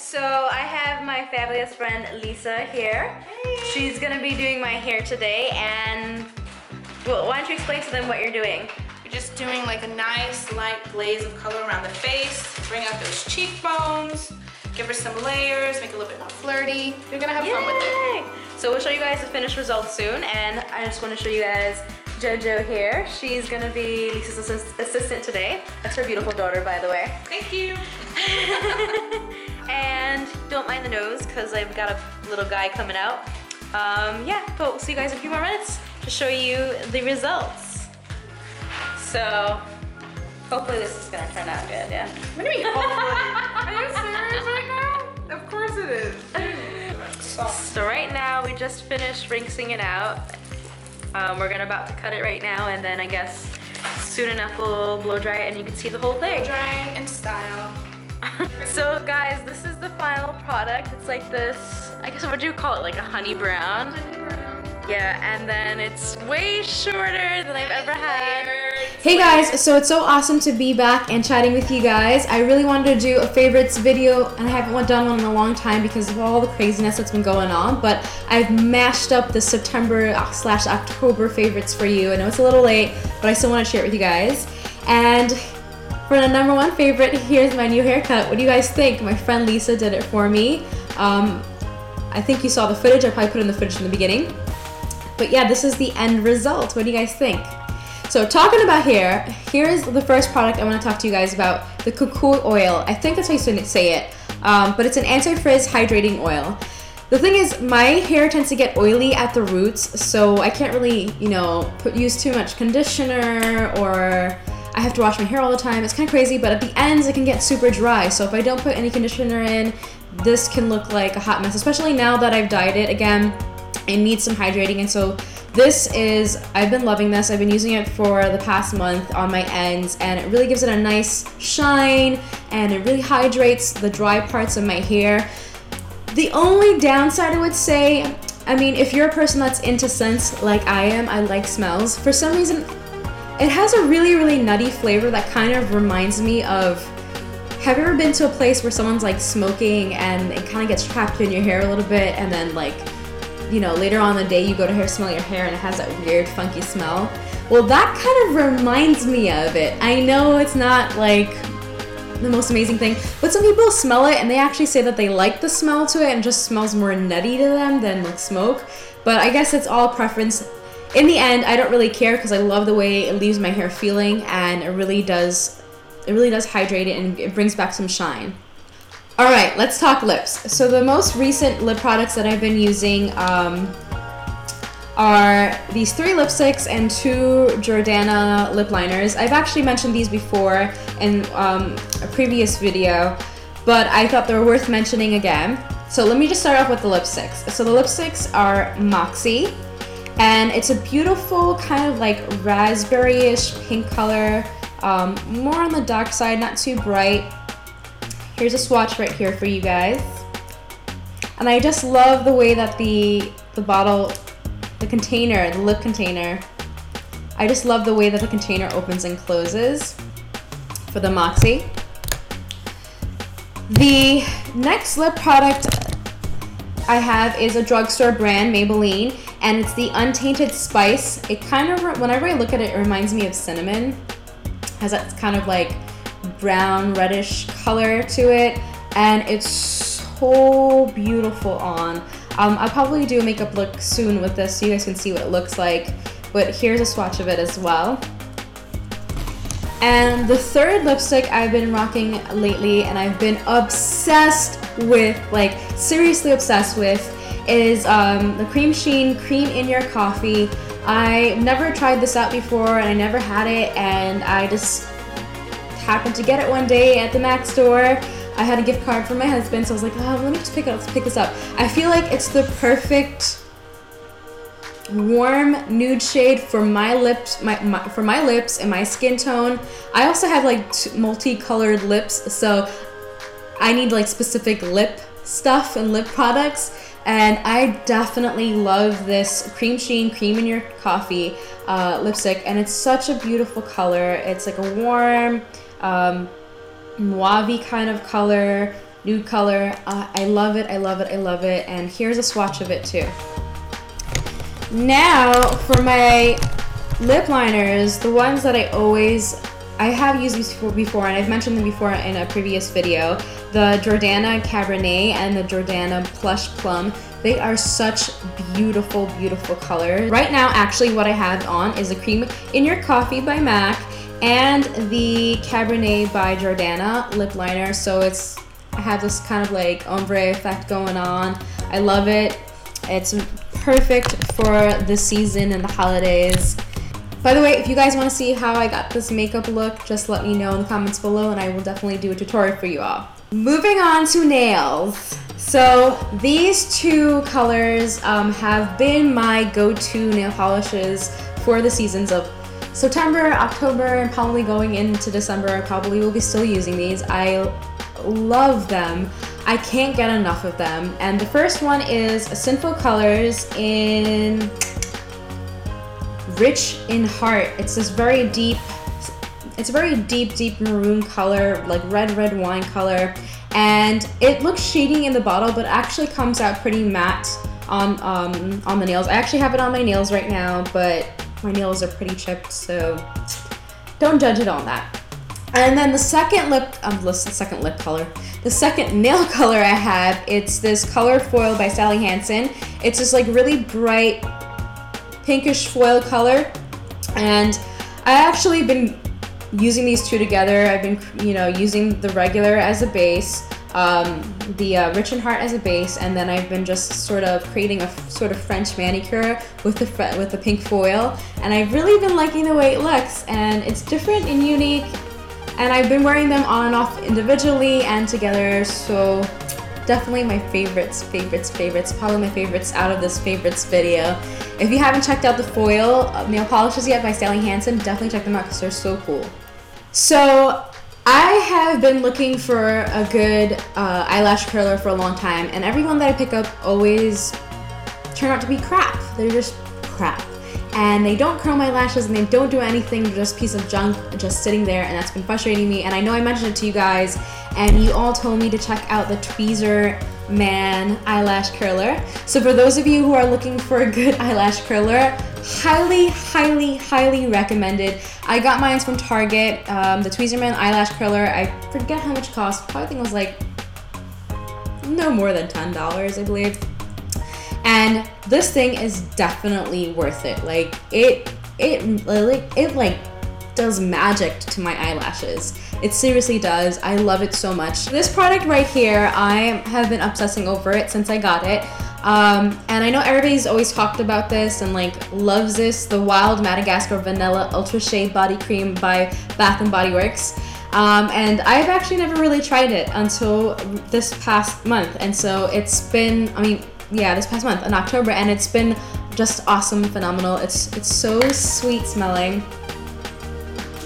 so I have my fabulous friend Lisa here. Hey. She's gonna be doing my hair today, and well, why don't you explain to them what you're doing? You're just doing like a nice light glaze of color around the face, bring out those cheekbones, give her some layers, make it a little bit more flirty. You're gonna have fun with it. So we'll show you guys the finished results soon, and I just wanna show you guys Jojo here. She's gonna be Lisa's assistant today. That's her beautiful daughter, by the way. Thank you. And don't mind the nose, because I've got a little guy coming out. Yeah, but we'll see you guys in a few more minutes to show you the results. So, hopefully this is gonna turn out good, yeah? What do you mean, hopefully? Are you serious right now? Of course it is. So right now, we just finished rinsing it out. We're about to cut it right now, and then I guess soon enough we'll blow dry it and you can see the whole thing. Blow drying in style. So guys, this is the final product. It's like this, I guess, what do you call it? Like a honey brown? Honey brown. Yeah, and then it's way shorter than I've ever had. Hey guys, so it's so awesome to be back and chatting with you guys. I really wanted to do a favorites video, and I haven't done one in a long time because of all the craziness that's been going on, but I've mashed up the September/October favorites for you. I know it's a little late, but I still want to share it with you guys. And for the #1 favorite, here's my new haircut. What do you guys think? My friend Lisa did it for me. I think you saw the footage. I probably put in the footage in the beginning. But yeah, this is the end result. What do you guys think? So talking about hair, here's the first product I want to talk to you guys about, the Kukui Oil. I think that's how you say it, but it's an anti-frizz hydrating oil. The thing is, my hair tends to get oily at the roots, so I can't really, you know, use too much conditioner, or I have to wash my hair all the time. It's kind of crazy, but at the ends it can get super dry, so if I don't put any conditioner in, this can look like a hot mess, especially now that I've dyed it again. It needs some hydrating, and so this is, I've been loving this. I've been using it for the past month on my ends, and it really gives it a nice shine, and it really hydrates the dry parts of my hair. The only downside, I would say, I mean, if you're a person that's into scents like I am, I like smells. For some reason, it has a really, really nutty flavor that kind of reminds me of, have you ever been to a place where someone's like smoking and it kind of gets trapped in your hair a little bit, and then like, you know, later on in the day you go to smell your hair and it has that weird funky smell? Well, that kind of reminds me of it. I know it's not like the most amazing thing, but some people smell it and they actually say that they like the smell to it and just smells more nutty to them than like smoke. But I guess it's all preference. In the end, I don't really care because I love the way it leaves my hair feeling, and it really does hydrate it, and it brings back some shine. Alright, let's talk lips. So the most recent lip products that I've been using are these 3 lipsticks and 2 Jordana lip liners. I've actually mentioned these before in a previous video, but I thought they were worth mentioning again. So let me just start off with the lipsticks. So the lipsticks are Moxie, and it's a beautiful kind of like raspberry-ish pink color, more on the dark side, not too bright. Here's a swatch right here for you guys. And I just love the way that the bottle, the container, the lip container, I just love the way that the container opens and closes for the Moxie. The next lip product I have is a drugstore brand, Maybelline, and it's the Untainted Spice. It kind of, whenever I look at it, it reminds me of cinnamon. It has that kind of like brown reddish color to it, and it's so beautiful on. I'll probably do a makeup look soon with this so you guys can see what it looks like, but here's a swatch of it as well. And the third lipstick I've been rocking lately, and I've been obsessed with, like seriously obsessed with, is the Cream Sheen Cream In Your Coffee. I never tried this out before, and I never had it, and I just happened to get it one day at the MAC store. I had a gift card from my husband, so I was like, oh, let me just pick this up. I feel like it's the perfect warm nude shade for my lips, for my lips and my skin tone. I also have like multicolored lips, so I need like specific lip stuff and lip products, and I definitely love this Cream Sheen Cream In Your Coffee lipstick, and it's such a beautiful color. It's like a warm mauve-y kind of color, nude color. I love it, I love it, I love it. And here's a swatch of it too. Now for my lip liners, the ones that I have used these before, and I've mentioned them before in a previous video, the Jordana Cabernet and the Jordana Plush Plum. They are such beautiful, beautiful colors. Right now, actually, what I have on is the Cream In Your Coffee by MAC and the Cabernet by Jordana lip liner. So it's, I have this kind of like ombre effect going on. I love it. It's perfect for the season and the holidays. By the way, if you guys want to see how I got this makeup look, just let me know in the comments below and I will definitely do a tutorial for you all. Moving on to nails. So these two colors have been my go-to nail polishes for the seasons of September, October, and probably going into December. I probably will be still using these. I love them. I can't get enough of them. And the first one is Sinful Colors in Rich in Heart. It's this very deep, deep maroon color, like red wine color. And it looks shading in the bottle, but actually comes out pretty matte on the nails. I actually have it on my nails right now, but my nails are pretty chipped, so don't judge it on that. And then the second second nail color I have, it's this Color Foil by Sally Hansen. It's this like really bright pinkish foil color, and I actually been using these two together. I've been, you know, using the regular as a base, the Rich in Heart as a base, and then I've been just sort of creating a sort of French manicure with the pink foil, and I've really been liking the way it looks, and it's different and unique, and I've been wearing them on and off individually and together, so definitely my favorites, probably my favorites out of this favorites video. If you haven't checked out the foil nail polishes yet by Sally Hansen, definitely check them out because they're so cool. So I have been looking for a good eyelash curler for a long time, and everyone that I pick up always turn out to be crap. They're just crap. And they don't curl my lashes and they don't do anything, just piece of junk just sitting there, and that's been frustrating me. And I know I mentioned it to you guys, and you all told me to check out the Tweezerman eyelash curler. So for those of you who are looking for a good eyelash curler, highly recommended. I got mine from Target, the Tweezerman eyelash curler. I forget how much it cost, probably think it was like no more than $10, I believe. And this thing is definitely worth it. Like it like does magic to my eyelashes. It seriously does. I love it so much. This product right here, I have been obsessing over it since I got it. And I know everybody's always talked about this and like loves this, the Wild Madagascar Vanilla Ultra Shea Body Cream by Bath & Body Works. And I've actually never really tried it until this past month. And so it's been, I mean, yeah, this past month in October, and it's been just awesome, phenomenal. It's so sweet smelling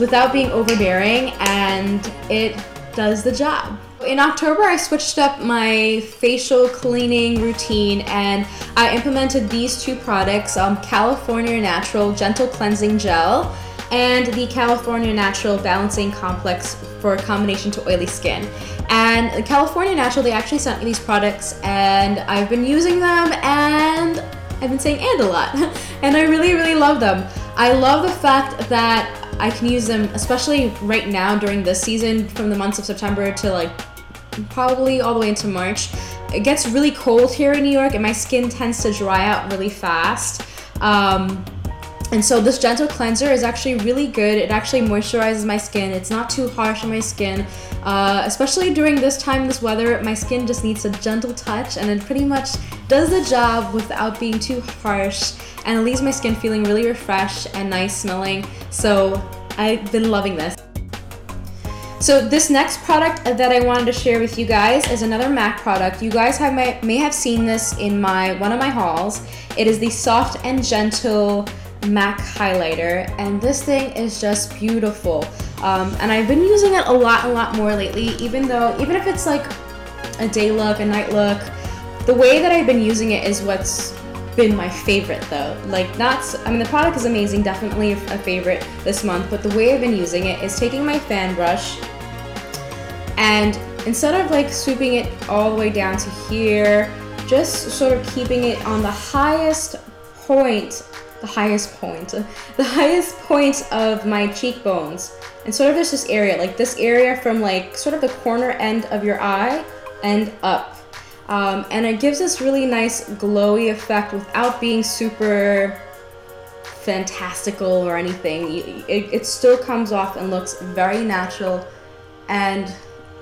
without being overbearing, and it does the job. In October, I switched up my facial cleaning routine, and I implemented these two products, California Natural Gentle Cleansing Gel and the California Natural Balancing Complex for a combination to oily skin. And California Natural, they actually sent me these products, and I've been using them, and I've been saying and a lot, and I really love them. I love the fact that I can use them, especially right now during this season, from the months of September to like probably all the way into March. It gets really cold here in New York, and my skin tends to dry out really fast. And so this gentle cleanser is actually really good. It actually moisturizes my skin. It's not too harsh on my skin. Especially during this time, this weather, my skin just needs a gentle touch, and it pretty much does the job without being too harsh, and it leaves my skin feeling really refreshed and nice smelling. So I've been loving this. So this next product that I wanted to share with you guys is another MAC product. You guys have may have seen this in one of my hauls. It is the Soft and Gentle MAC highlighter, and this thing is just beautiful, and I've been using it a lot more lately, even if it's like a day look, a night look. The way that I've been using it is what's been my favorite, though. Like, I mean, the product is amazing, definitely a favorite this month, but the way I've been using it is taking my fan brush and instead of like swooping it all the way down to here, just sort of keeping it on the highest point of my cheekbones, and sort of just this area, like this area from like sort of the corner end of your eye and up, and it gives this really nice glowy effect without being super fantastical or anything. It still comes off and looks very natural and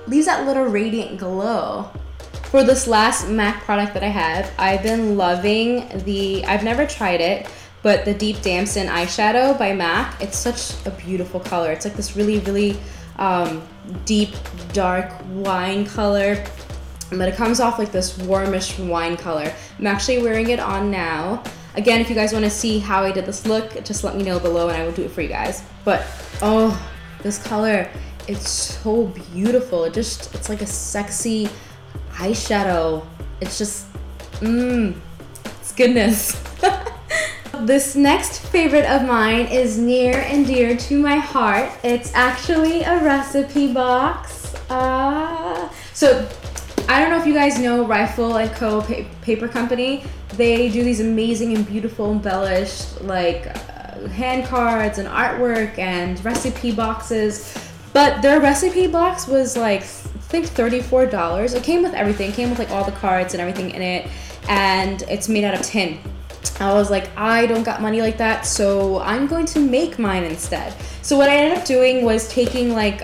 leaves that little radiant glow. For this last MAC product that I have, I've been loving I've never tried it, but the Deep Damson eyeshadow by MAC. It's such a beautiful color. It's like this really, really deep, dark wine color, but it comes off like this warmish wine color. I'm actually wearing it on now. Again, if you guys want to see how I did this look, just let me know below and I will do it for you guys. But, oh, this color, it's so beautiful. It's like a sexy eyeshadow. It's just, it's goodness. This next favorite of mine is near and dear to my heart. It's actually a recipe box. So I don't know if you guys know Rifle & Co. Paper Company. They do these amazing and beautiful embellished like hand cards and artwork and recipe boxes. But their recipe box was like, I think $34. It came with everything. It came with like all the cards and everything in it. And it's made out of tin. I was like, I don't got money like that, so I'm going to make mine instead. So what I ended up doing was taking like,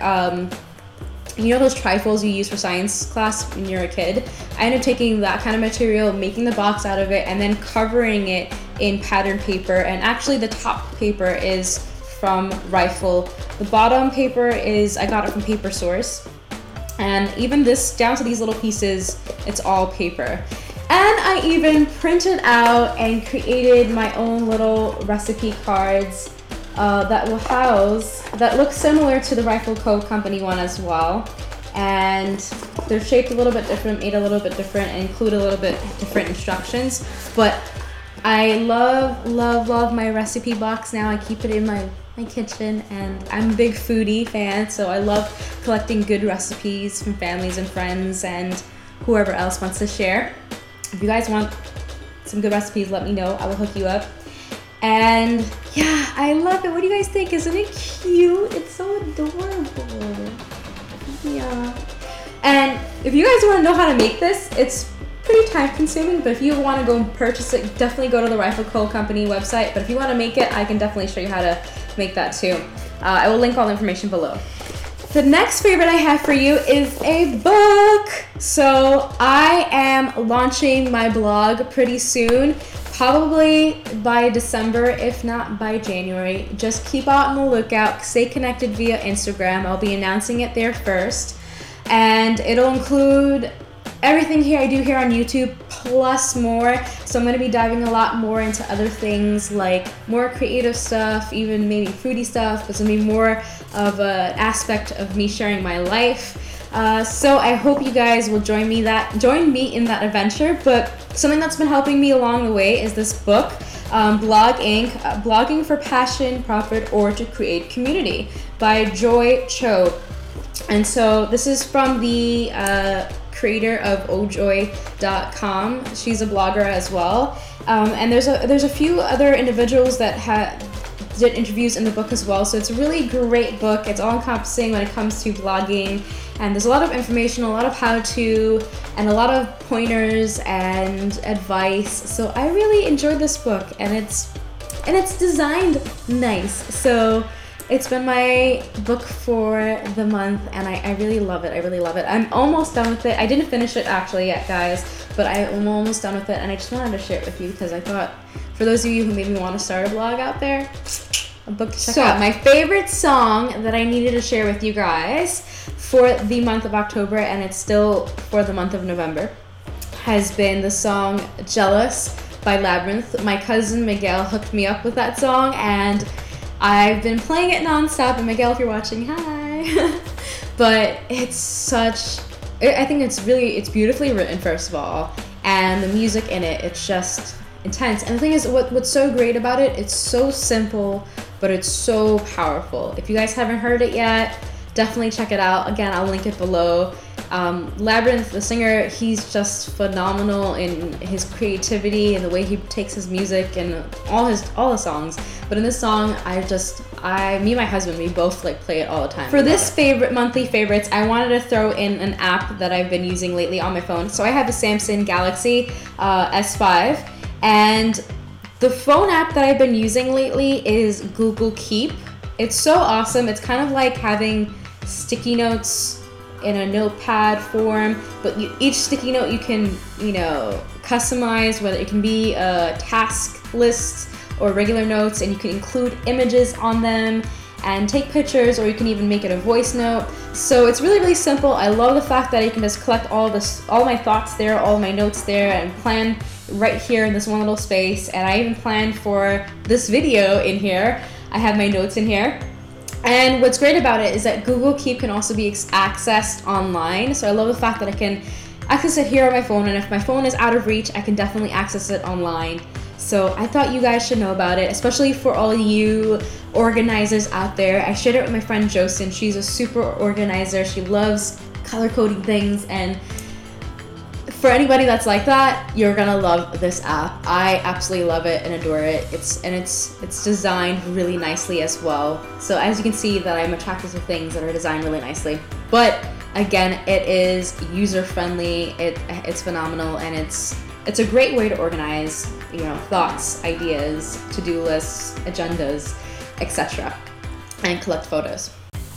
you know those trifles you use for science class when you're a kid? I ended up taking that kind of material, making the box out of it, and then covering it in patterned paper. And actually the top paper is from Rifle. The bottom paper is, I got it from Paper Source. And even this, down to these little pieces, it's all paper. And I even printed out and created my own little recipe cards that look similar to the Rifle Co. Company one as well. And they're shaped a little bit different, made a little bit different, and include a little bit different instructions. But I love, love, love my recipe box now. I keep it in my kitchen, and I'm a big foodie fan, so I love collecting good recipes from families and friends and whoever else wants to share. If you guys want some good recipes, let me know. I will hook you up. And yeah, I love it. What do you guys think? Isn't it cute? It's so adorable. Yeah. And if you guys want to know how to make this, it's pretty time consuming, but if you want to go and purchase it, definitely go to the Rifle Co. Company website. But if you want to make it, I can definitely show you how to make that too. I will link all the information below. The next favorite I have for you is a book. So I am launching my blog pretty soon, probably by December, if not by January. Just keep out on the lookout, stay connected via Instagram. I'll be announcing it there first. And it'll include everything here I do here on YouTube plus more. So I'm gonna be diving a lot more into other things like more creative stuff, even maybe foodie stuff, but it's gonna be more of an aspect of me sharing my life. So I hope you guys will join me in that adventure. But something that's been helping me along the way is this book, Blog Inc, Blogging for Passion, Profit, or to Create Community by Joy Cho. And so this is from the creator of Ojoy.com. She's a blogger as well. And there's a few other individuals that did interviews in the book as well. So it's a really great book. It's all encompassing when it comes to blogging. And there's a lot of information, a lot of how-to, and a lot of pointers and advice. So I really enjoyed this book, and it's designed nice. So it's been my book for the month, and I really love it. I really love it. I'm almost done with it. I didn't finish it actually yet, guys, but I'm almost done with it, and I just wanted to share it with you because I thought, for those of you who maybe want to start a blog out there, a book to check out. So my favorite song that I needed to share with you guys for the month of October, and it's still for the month of November, has been the song Jealous by Labrinth. My cousin Miguel hooked me up with that song, and I've been playing it nonstop, and Miguel, if you're watching, hi. But I think it's beautifully written, first of all, and the music in it, it's just intense. And the thing is, what's so great about it, it's so simple, but it's so powerful. If you guys haven't heard it yet, definitely check it out. Again, I'll link it below. Labrinth, the singer, he's just phenomenal in his creativity and the way he takes his music and all his songs. But in this song, me and my husband, we both like play it all the time. For this favorite monthly favorites, I wanted to throw in an app that I've been using lately on my phone. So I have a Samsung Galaxy S5, and the phone app that I've been using lately is Google Keep. It's so awesome. It's kind of like having sticky notes in a notepad form, but each sticky note you can, customize, whether it can be a task list or regular notes, and you can include images on them and take pictures, or you can even make it a voice note. So it's really, really simple. I love the fact that I can just collect all my thoughts there, all my notes there, and plan right here in this one little space. And I even planned for this video in here. I have my notes in here. And what's great about it is that Google Keep can also be accessed online. So I love the fact that I can access it here on my phone, and if my phone is out of reach, I can definitely access it online. So I thought you guys should know about it, especially for all you organizers out there. I shared it with my friend Josin. She's a super organizer. She loves color coding things, and for anybody that's like that, you're gonna love this app. I absolutely love it and adore it. It's designed really nicely as well. So as you can see, that I'm attracted to things that are designed really nicely. But again, it is user-friendly. It's phenomenal, and it's a great way to organize, thoughts, ideas, to-do lists, agendas, etc., and collect photos.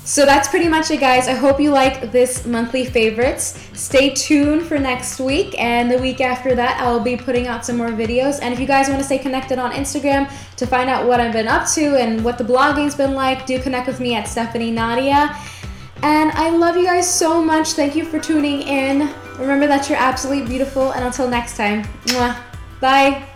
So that's pretty much it, guys. I hope you like this monthly favorites. Stay tuned for next week, and the week after that, I'll be putting out some more videos. And if you guys want to stay connected on Instagram to find out what I've been up to and what the blogging's been like, do connect with me at Stephanie Nadia. And I love you guys so much. Thank you for tuning in. Remember that you're absolutely beautiful, and until next time, mwah. Bye.